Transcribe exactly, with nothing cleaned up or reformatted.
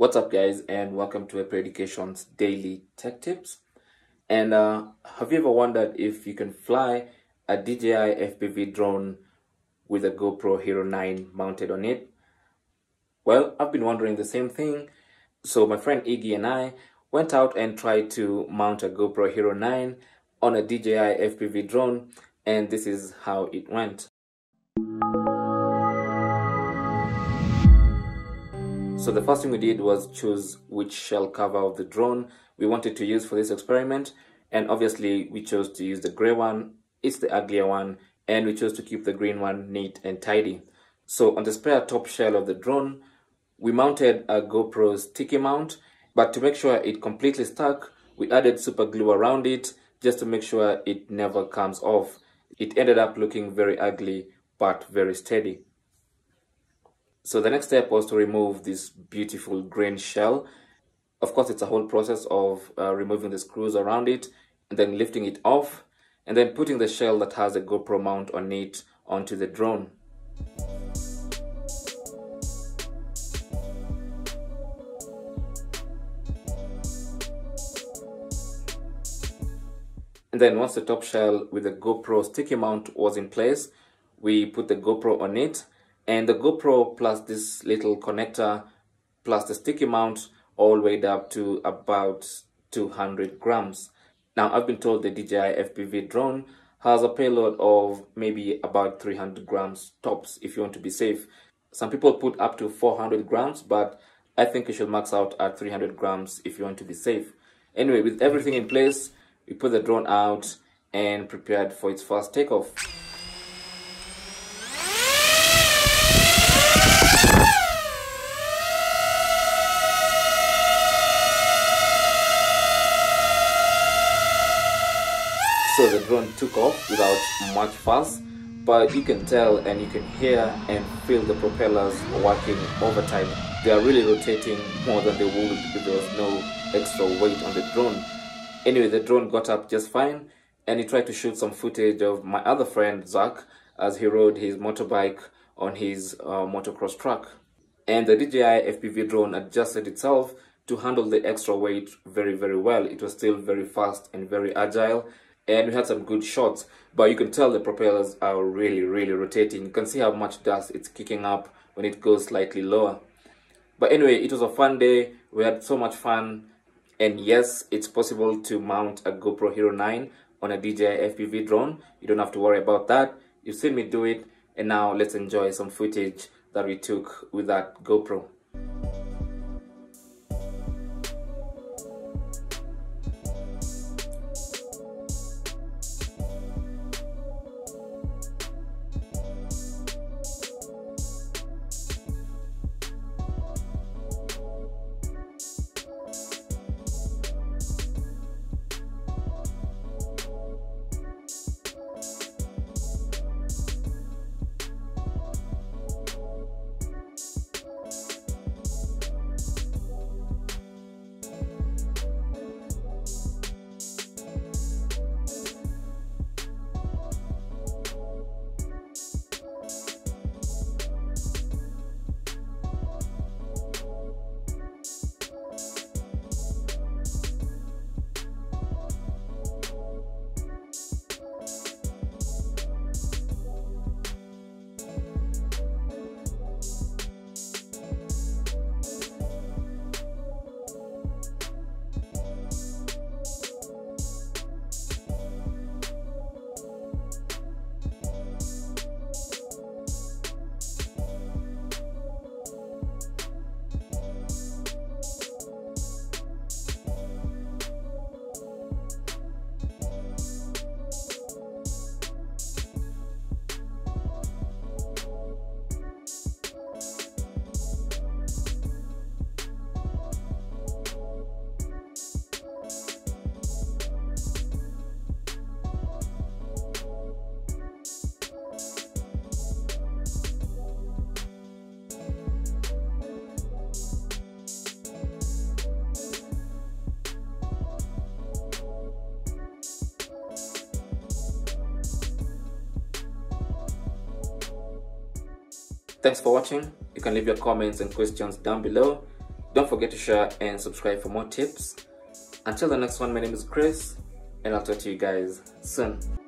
What's up, guys, and welcome to a Predications Daily Tech Tips. And uh, have you ever wondered if you can fly a D J I F P V drone with a GoPro Hero nine mounted on it? Well, I've been wondering the same thing. So my friend Iggy and I went out and tried to mount a GoPro Hero nine on a D J I F P V drone, and this is how it went. So the first thing we did was choose which shell cover of the drone we wanted to use for this experiment, and obviously we chose to use the gray one. It's the uglier one, and we chose to keep the green one neat and tidy. So on the spare top shell of the drone, we mounted a GoPro sticky mount, but to make sure it completely stuck, we added super glue around it just to make sure it never comes off. It ended up looking very ugly but very steady. So the next step was to remove this beautiful green shell. Of course, it's a whole process of uh, removing the screws around it and then lifting it off and then putting the shell that has a GoPro mount on it onto the drone. And then once the top shell with the GoPro sticky mount was in place, we put the GoPro on it, and the GoPro plus this little connector plus the sticky mount all weighed up to about two hundred grams. Now, I've been told the D J I F P V drone has a payload of maybe about three hundred grams tops if you want to be safe. Some people put up to four hundred grams, but I think you should max out at three hundred grams if you want to be safe. Anyway, with everything in place, we put the drone out and prepared for its first takeoff. So the drone took off without much fuss, but you can tell and you can hear and feel the propellers working overtime. They are really rotating more than they would if there was no extra weight on the drone. Anyway, the drone got up just fine, and he tried to shoot some footage of my other friend, Zach, as he rode his motorbike on his uh, motocross track. And the D J I F P V drone adjusted itself to handle the extra weight very, very well. It was still very fast and very agile, and we had some good shots, but you can tell the propellers are really, really rotating. You can see how much dust it's kicking up when it goes slightly lower. But anyway, it was a fun day. We had so much fun. And yes, it's possible to mount a GoPro Hero nine on a D J I F P V drone. You don't have to worry about that. You've seen me do it, and now let's enjoy some footage that we took with that GoPro. Thanks for watching. You can leave your comments and questions down below. Don't forget to share and subscribe for more tips. Until the next one, my name is Chris, and I'll talk to you guys soon.